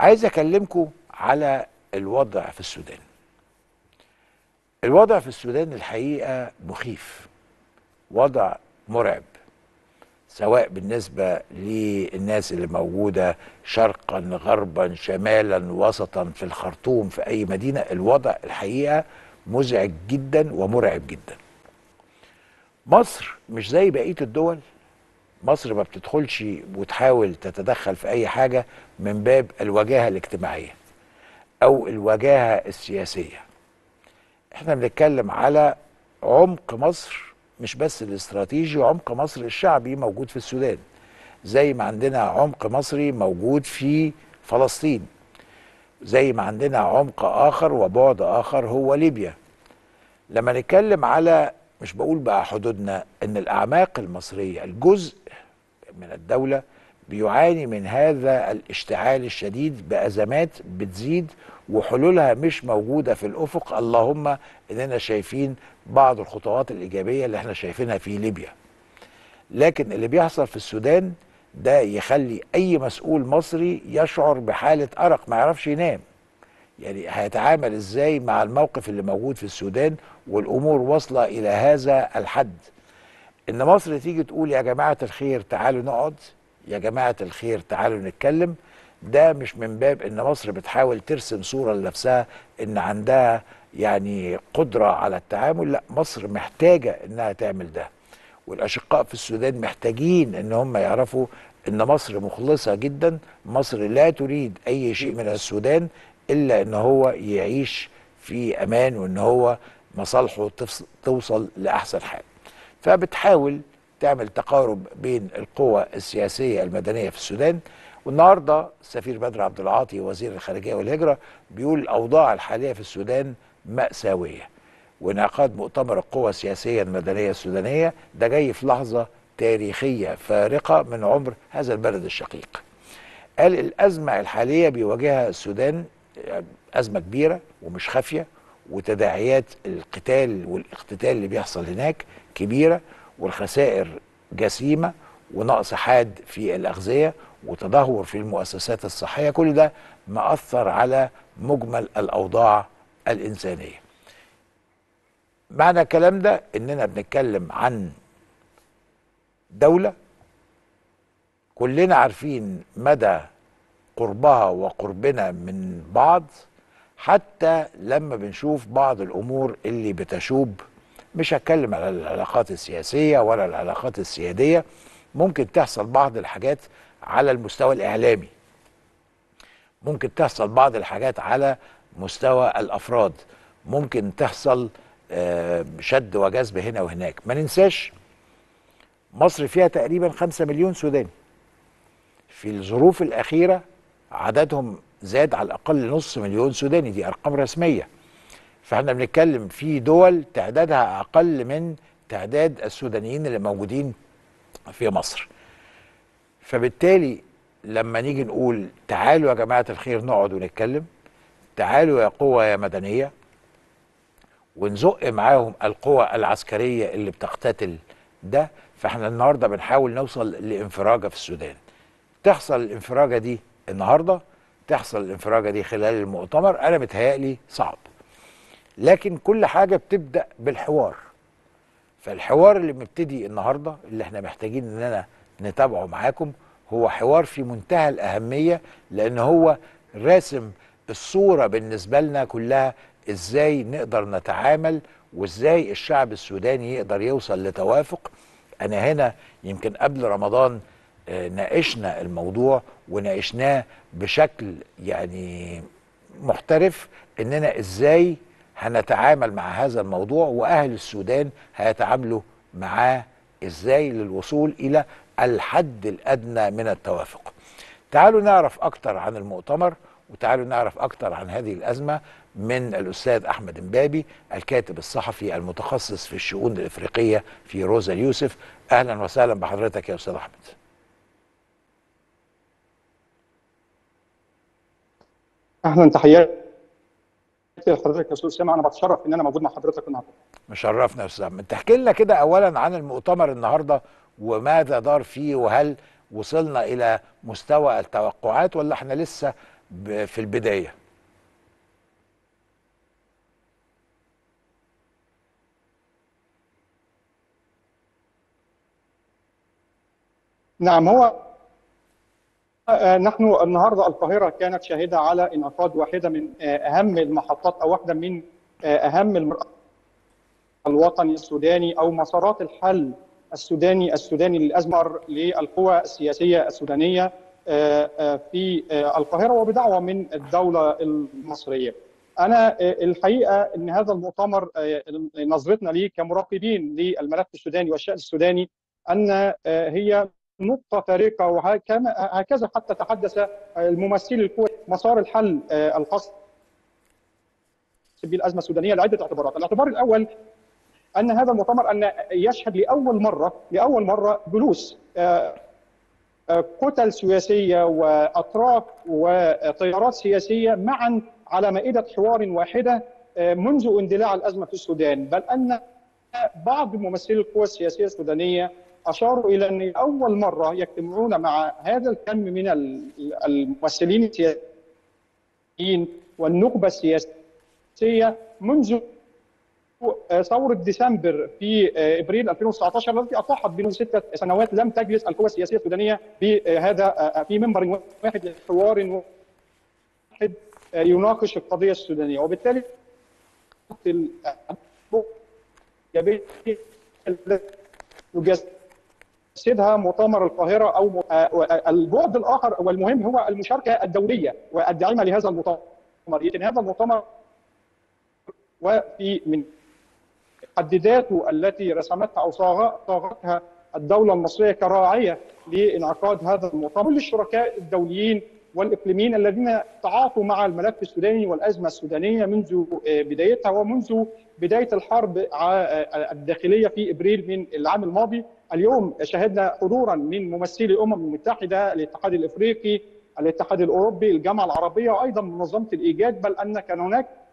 عايز اكلمكم على الوضع في السودان. الوضع في السودان الحقيقة مخيف، وضع مرعب، سواء بالنسبة للناس اللي موجودة شرقا غربا شمالا وسطا في الخرطوم في أي مدينة. الوضع الحقيقة مزعج جدا ومرعب جدا. مصر مش زي بقية الدول، مصر ما بتدخلش وتحاول تتدخل في أي حاجة من باب الوجاهة الاجتماعية أو الوجاهة السياسية. احنا بنتكلم على عمق مصر، مش بس الاستراتيجي، عمق مصر الشعبي موجود في السودان، زي ما عندنا عمق مصري موجود في فلسطين، زي ما عندنا عمق آخر وبعد آخر هو ليبيا. لما نتكلم على، مش بقول بقى حدودنا، ان الأعماق المصرية الجزء من الدولة بيعاني من هذا الاشتعال الشديد بأزمات بتزيد وحلولها مش موجودة في الأفق. اللهم إننا شايفين بعض الخطوات الإيجابية اللي احنا شايفينها في ليبيا، لكن اللي بيحصل في السودان ده يخلي أي مسؤول مصري يشعر بحالة أرق، ما يعرفش ينام. يعني هيتعامل إزاي مع الموقف اللي موجود في السودان والأمور واصلة إلى هذا الحد؟ إن مصر تيجي تقول يا جماعة الخير تعالوا نقعد، يا جماعة الخير تعالوا نتكلم، ده مش من باب ان مصر بتحاول ترسم صورة لنفسها ان عندها يعني قدرة على التعامل. لا، مصر محتاجة انها تعمل ده، والاشقاء في السودان محتاجين ان هم يعرفوا ان مصر مخلصة جدا. مصر لا تريد اي شيء من السودان الا ان هو يعيش في امان، وان هو مصالحه توصل لاحسن حال. فبتحاول تعمل تقارب بين القوى السياسية المدنية في السودان. والنهارده السفير بدر عبد العاطي وزير الخارجية والهجرة بيقول الأوضاع الحالية في السودان مأساوية، وانعقاد مؤتمر القوى السياسية المدنية السودانية ده جاي في لحظة تاريخية فارقة من عمر هذا البلد الشقيق. قال الأزمة الحالية بيواجهها السودان أزمة كبيرة ومش خافية، وتداعيات القتال والاقتتال اللي بيحصل هناك كبيرة، والخسائر جسيمة، ونقص حاد في الأغذية، وتدهور في المؤسسات الصحية. كل ده مأثر على مجمل الأوضاع الإنسانية. معنى الكلام ده إننا بنتكلم عن دولة كلنا عارفين مدى قربها وقربنا من بعض، حتى لما بنشوف بعض الأمور اللي بتشوب. مش هتكلم على العلاقات السياسية ولا العلاقات السيادية، ممكن تحصل بعض الحاجات على المستوى الإعلامي، ممكن تحصل بعض الحاجات على مستوى الأفراد، ممكن تحصل شد وجذب هنا وهناك. ما ننساش مصر فيها تقريبا 5 مليون سوداني، في الظروف الأخيرة عددهم زاد على الأقل نص مليون سوداني، دي أرقام رسمية. فاحنا بنتكلم في دول تعدادها أقل من تعداد السودانيين اللي موجودين في مصر. فبالتالي لما نيجي نقول تعالوا يا جماعة الخير نقعد ونتكلم، تعالوا يا قوة يا مدنية، ونزق معاهم القوى العسكرية اللي بتقتتل ده، فاحنا النهاردة بنحاول نوصل لانفراجة في السودان. تحصل الانفراجة دي النهاردة، تحصل الانفراجة دي خلال المؤتمر، أنا متهيألي صعب. لكن كل حاجة بتبدأ بالحوار، فالحوار اللي مبتدي النهاردة اللي احنا محتاجين اننا نتابعه معاكم هو حوار في منتهى الأهمية، لأن هو راسم الصورة بالنسبة لنا كلها، ازاي نقدر نتعامل وازاي الشعب السوداني يقدر يوصل لتوافق. أنا هنا يمكن قبل رمضان ناقشنا الموضوع، وناقشناه بشكل يعني محترف، اننا ازاي هنتعامل مع هذا الموضوع، وأهل السودان هيتعاملوا معاه ازاي للوصول إلى الحد الأدنى من التوافق. تعالوا نعرف أكتر عن المؤتمر، وتعالوا نعرف أكتر عن هذه الأزمة من الأستاذ أحمد إمبابي، الكاتب الصحفي المتخصص في الشؤون الإفريقية في روزا اليوسف. أهلا وسهلا بحضرتك يا أستاذ أحمد. أهلا، تحياتي لحضرتك يا استاذ اسامه، انا بتشرف ان انا موجود مع حضرتك النهارده. مشرفنا يا استاذ اسامه. تحكي لنا كده اولا عن المؤتمر النهارده وماذا دار فيه، وهل وصلنا الى مستوى التوقعات ولا احنا لسه في البداية. نعم، هو نحن النهارده القاهرة كانت شاهدة على انعقاد واحدة من أهم المحطات أو واحدة من أهم المرأة الوطني السوداني أو مسارات الحل السوداني للأزمة للقوى السياسية السودانية في القاهرة وبدعوة من الدولة المصرية. أنا الحقيقة أن هذا المؤتمر نظرتنا ليه كمراقبين للملف السوداني والشأن السوداني أن هي نقطة فارقة، وهكذا حتى تحدث الممثل الكويتي مسار الحل الخاص بالأزمة السودانية لعدة اعتبارات. الاعتبار الأول أن هذا المؤتمر أن يشهد لأول مرة جلوس كتل سياسية وأطراف وتيارات سياسية معا على مائدة حوار واحدة منذ اندلاع الأزمة في السودان، بل أن بعض ممثلي القوى السياسية السودانية أشاروا إلى أن أول مرة يجتمعون مع هذا الكم من الممثلين السياسيين والنخبة السياسية منذ ثورة ديسمبر في إبريل 2019 التي أطاحت بمنذ 6 سنوات لم تجلس القوى السياسية السودانية بهذا في منبر واحد لحوار واحد يناقش القضية السودانية، وبالتالي يجسدها مؤتمر القاهرة. أو البعد الآخر والمهم هو المشاركة الدولية والداعمة لهذا المؤتمر. إذن هذا المؤتمر وفي من حدداته التي رسمتها أو صاغتها الدولة المصرية كراعية لإنعقاد هذا المؤتمر للشركاء الدوليين والإقليميين الذين تعاطوا مع الملف السوداني والأزمة السودانية منذ بدايتها ومنذ بداية الحرب الداخلية في إبريل من العام الماضي. اليوم شهدنا حضورا من ممثلي الأمم المتحدة، الاتحاد الإفريقي، الاتحاد الأوروبي، الجامعة العربية، وأيضا منظمة الإيجاد، بل أن كان هناك